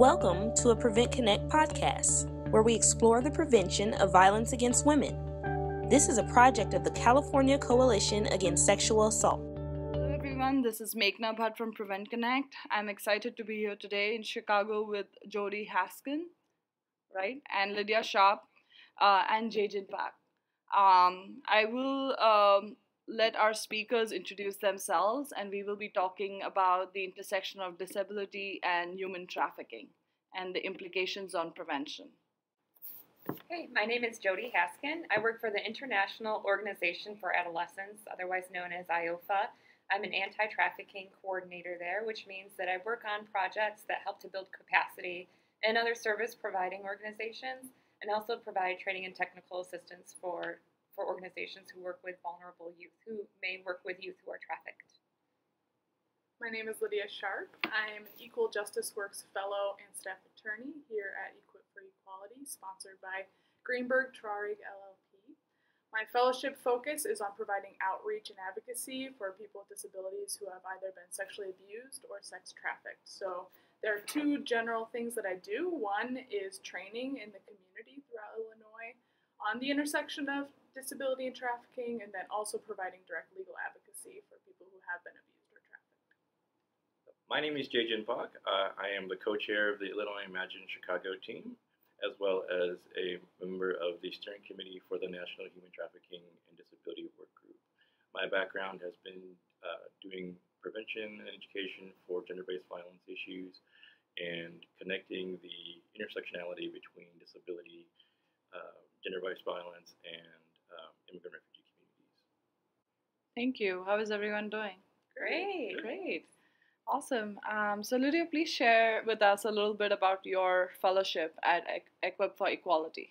Welcome to a Prevent Connect podcast, where we explore the prevention of violence against women. This is a project of the California Coalition Against Sexual Assault. Hello everyone, this is Meghna Bhatt from Prevent Connect. I'm excited to be here today in Chicago with Jodi Hoskins, and Lydia Sharp, and JJ Black. I will let our speakers introduce themselves, and we will be talking about the intersection of disability and human trafficking and the implications on prevention. Hey, my name is Jodi Hoskins. I work for the International Organization for Adolescents, otherwise known as IOFA. I'm an anti-trafficking coordinator there, which means that I work on projects that help to build capacity in other service providing organizations, and also provide training and technical assistance for organizations who work with vulnerable youth, who may work with youth who are trafficked. My name is Lydia Sharp. I'm an Equal Justice Works Fellow and Staff Attorney here at Equip for Equality, sponsored by Greenberg Traurig LLP. My fellowship focus is on providing outreach and advocacy for people with disabilities who have either been sexually abused or sex trafficked. So there are two general things that I do. One is training in the community throughout Illinois on the intersection of disability and trafficking, and then also providing direct legal advocacy for people who have been abused or trafficked. My name is Jay-Jen Fock. I am the co-chair of the Illinois Imagine Chicago team, as well as a member of the steering committee for the National Human Trafficking and Disability Work Group. My background has been doing prevention and education for gender-based violence issues and connecting the intersectionality between disability, gender-based violence, and immigrant refugee communities. Thank you. How is everyone doing? Great. Awesome. So Lydia, please share with us a little bit about your fellowship at Equip for Equality.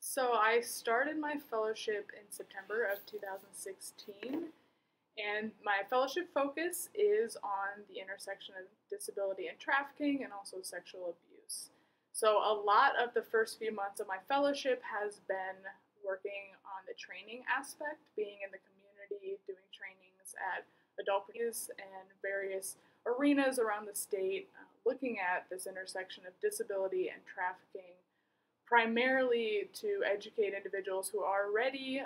So I started my fellowship in September of 2016, and my fellowship focus is on the intersection of disability and trafficking, and also sexual abuse. So a lot of the first few months of my fellowship has been working on the training aspect, being in the community, doing trainings at adult practice and various arenas around the state, looking at this intersection of disability and trafficking, primarily to educate individuals who are already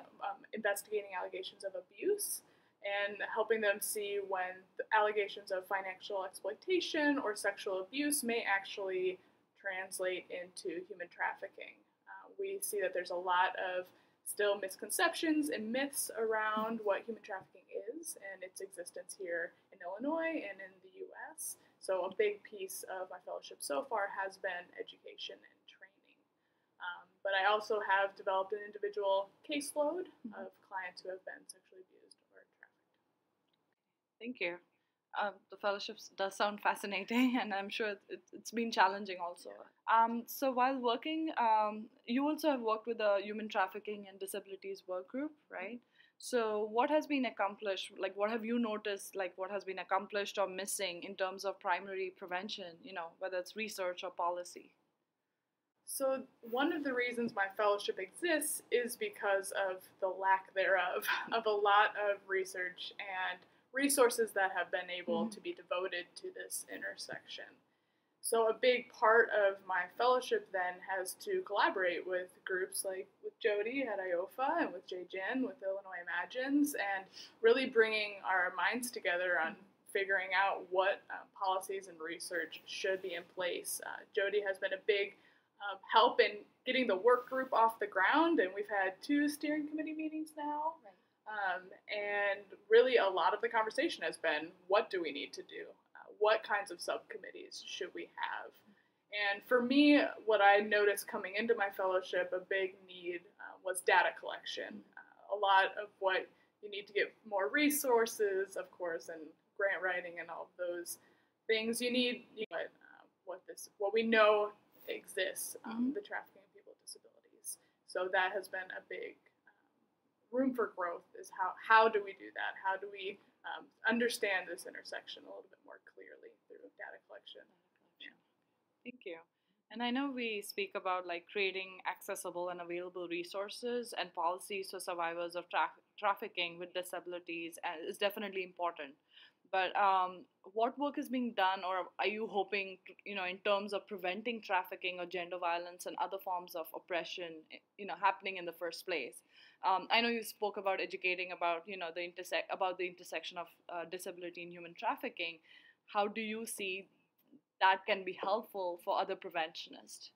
investigating allegations of abuse and helping them see when the allegations of financial exploitation or sexual abuse may actually translate into human trafficking. We see that there's a lot of still misconceptions and myths around what human trafficking is and its existence here in Illinois and in the U.S. So a big piece of my fellowship so far has been education and training. But I also have developed an individual caseload of clients who have been sexually abused or trafficked. Thank you. The fellowship does sound fascinating, and I'm sure it's been challenging also. Yeah. So while working, you also have worked with the Human Trafficking and Disabilities Work Group, right? So what has been accomplished? Like, what have you noticed, like, what has been accomplished or missing in terms of primary prevention, you know, whether it's research or policy? So one of the reasons my fellowship exists is because of the lack thereof of a lot of research and resources that have been able to be devoted to this intersection. So a big part of my fellowship then has to collaborate with groups like with Jodi at IOFA and with Jay-Jen with Illinois Imagines, and really bringing our minds together on figuring out what policies and research should be in place. Jodi has been a big help in getting the work group off the ground, and we've had 2 steering committee meetings now. Right. And really a lot of the conversation has been, what do we need to do? What kinds of subcommittees should we have? And for me, what I noticed coming into my fellowship, a big need was data collection. A lot of what you need to get more resources, of course, and grant writing and all of those things you need, but what we know exists, the trafficking of people with disabilities. So that has been a big room for growth is how do we do that? How do we understand this intersection a little bit more clearly through data collection? Yeah. Thank you. And I know we speak about like creating accessible and available resources and policies for survivors of trafficking with disabilities is definitely important. But what work is being done, or are you hoping to, in terms of preventing trafficking or gender violence and other forms of oppression, happening in the first place? I know you spoke about educating about, the intersection of disability and human trafficking. How do you see that can be helpful for other preventionists?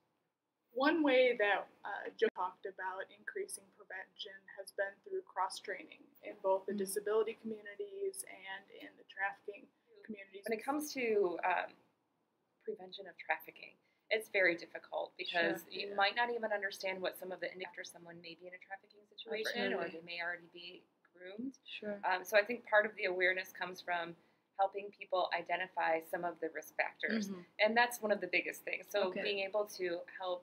One way that Joe talked about increasing prevention has been through cross-training in both the disability communities and in the trafficking communities. When it comes to prevention of trafficking, it's very difficult because you might not even understand what some of the after someone may be in a trafficking situation or they may already be groomed. Sure. So I think part of the awareness comes from helping people identify some of the risk factors, and that's one of the biggest things. So being able to help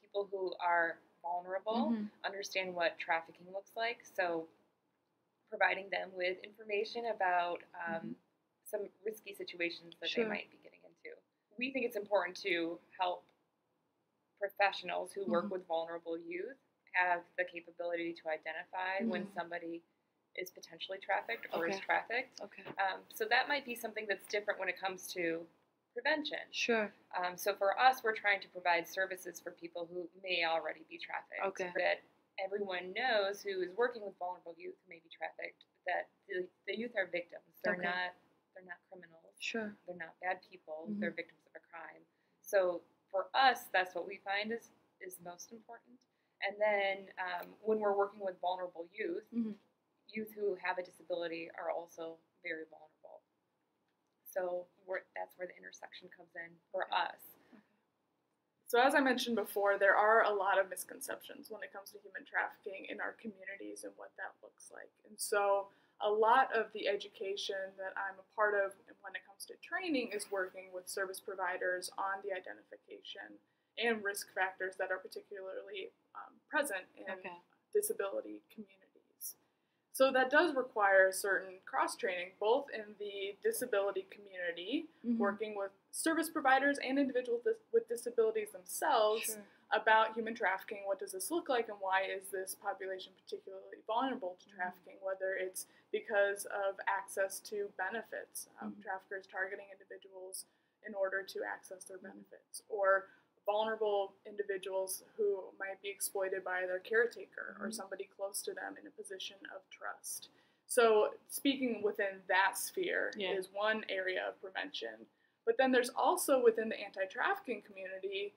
people who are vulnerable understand what trafficking looks like. So providing them with information about some risky situations that they might be getting into. We think it's important to help professionals who work with vulnerable youth have the capability to identify when somebody is potentially trafficked or is trafficked. So that might be something that's different when it comes to prevention. Sure. So for us, we're trying to provide services for people who may already be trafficked. So that everyone knows who is working with vulnerable youth who may be trafficked, that the youth are victims. They're not criminals. Sure. They're not bad people. They're victims of a crime. So for us, that's what we find is most important. And then when we're working with vulnerable youth, youth who have a disability are also very vulnerable. So that's where the intersection comes in for us. So as I mentioned before, there are a lot of misconceptions when it comes to human trafficking in our communities and what that looks like. And so a lot of the education that I'm a part of when it comes to training is working with service providers on the identification and risk factors that are particularly present in disability communities. So that does require certain cross-training, both in the disability community, working with service providers and individuals with disabilities themselves about human trafficking. What does this look like, and why is this population particularly vulnerable to trafficking, whether it's because of access to benefits, traffickers targeting individuals in order to access their benefits, or vulnerable individuals who might be exploited by their caretaker or somebody close to them in a position of trust. So speaking within that sphere is one area of prevention. But then there's also within the anti-trafficking community,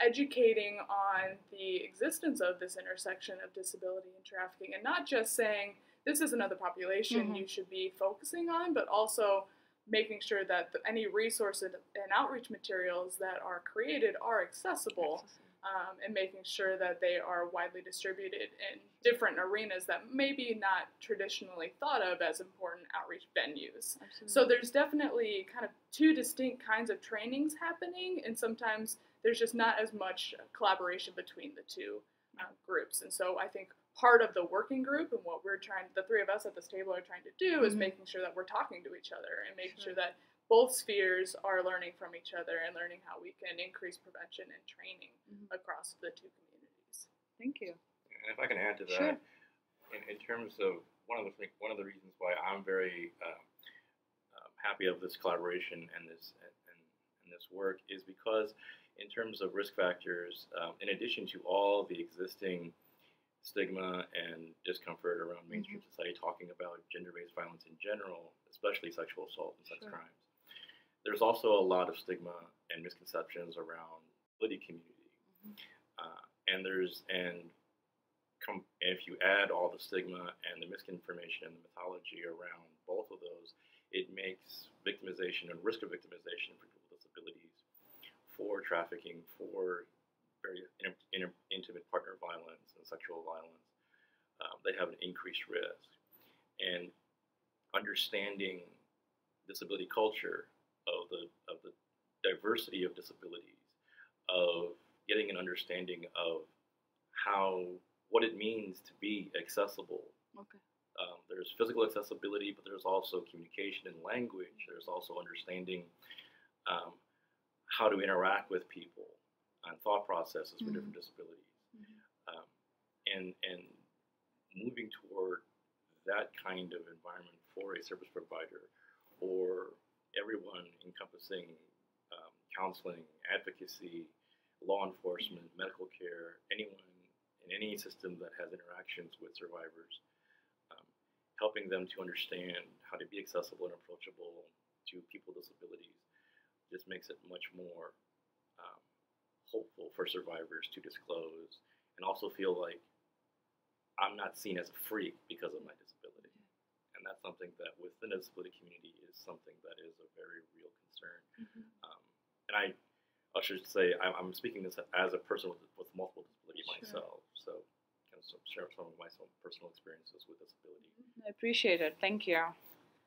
educating on the existence of this intersection of disability and trafficking, and not just saying, this is another population you should be focusing on, but also making sure that any resources and outreach materials that are created are accessible, and making sure that they are widely distributed in different arenas that maybe not traditionally thought of as important outreach venues. Absolutely. So there's definitely kind of two distinct kinds of trainings happening, and sometimes there's just not as much collaboration between the two groups. And so I think part of the working group and what we're trying, the three of us at this table are trying to do, is making sure that we're talking to each other and making sure that both spheres are learning from each other and learning how we can increase prevention and training across the two communities. Thank you. And if I can add to that, in terms of one of the reasons why I'm very happy of this collaboration and this work is because in terms of risk factors, in addition to all the existing stigma and discomfort around mainstream society talking about gender-based violence in general, especially sexual assault and sex crimes, there's also a lot of stigma and misconceptions around the community. And if you add all the stigma and the misinformation and the mythology around both of those, it makes victimization and risk of victimization for people with disabilities, for trafficking, for very intimate partner violence and sexual violence, they have an increased risk. And understanding disability culture, of the diversity of disabilities, of getting an understanding of what it means to be accessible. There's physical accessibility, but there's also communication and language. There's also understanding how to interact with people and thought processes for different disabilities, and moving toward that kind of environment for a service provider or everyone encompassing counseling, advocacy, law enforcement, medical care, anyone in any system that has interactions with survivors, helping them to understand how to be accessible and approachable to people with disabilities just makes it much more hopeful for survivors to disclose and also feel like I'm not seen as a freak because of my disability. And that's something that within the disability community is something that is a very real concern. Mm-hmm. And I should say, I'm speaking this as a person with multiple disabilities myself, so kind of share some of my personal experiences with disability. I appreciate it. Thank you.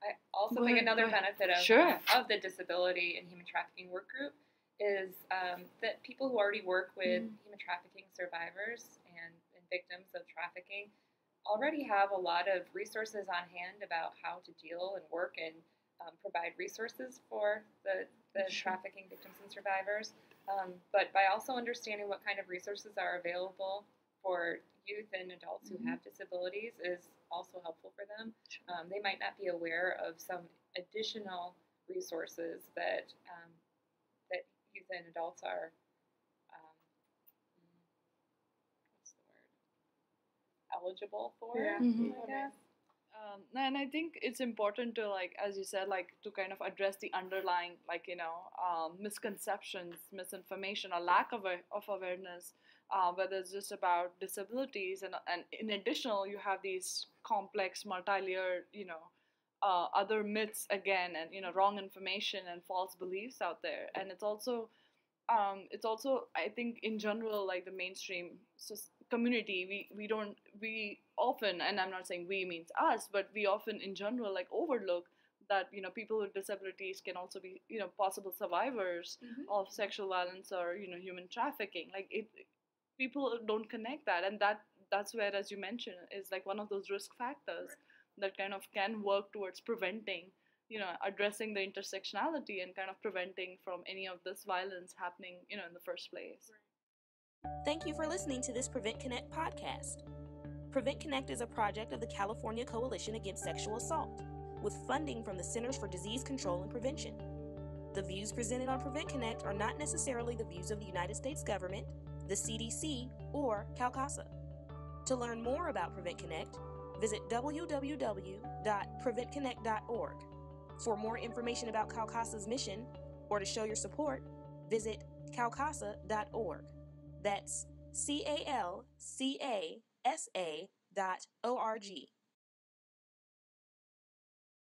I also think another benefit of the Disability and Human Trafficking Work Group is that people who already work with human trafficking survivors and victims of trafficking already have a lot of resources on hand about how to deal and work and provide resources for the trafficking victims and survivors, but by also understanding what kind of resources are available for youth and adults who have disabilities is also helpful for them. They might not be aware of some additional resources that that youth and adults are eligible for. Yeah. Mm-hmm. I guess. And I think it's important to, like, as you said, like, to kind of address the underlying, like, you know, misconceptions, misinformation, or lack of awareness, whether it's just about disabilities, and in addition, you have these complex, multi-layered, you know, other myths again, and, you know, wrong information and false beliefs out there. And it's also, I think, in general, like, the mainstream community, we often, and I'm not saying we means us, but we often in general like overlook that, you know, people with disabilities can also be, you know, possible survivors of sexual violence or, you know, human trafficking. Like, it, people don't connect that, and that's where, as you mentioned, is like one of those risk factors that kind of can work towards preventing, you know, addressing the intersectionality and kind of preventing from any of this violence happening, you know, in the first place. Thank you for listening to this Prevent Connect podcast. Prevent Connect is a project of the California Coalition Against Sexual Assault, with funding from the Centers for Disease Control and Prevention. The views presented on Prevent Connect are not necessarily the views of the United States government, the CDC, or CalCASA. To learn more about Prevent Connect, visit www.preventconnect.org. For more information about CalCASA's mission, or to show your support, visit calcasa.org. That's CalCASA.org.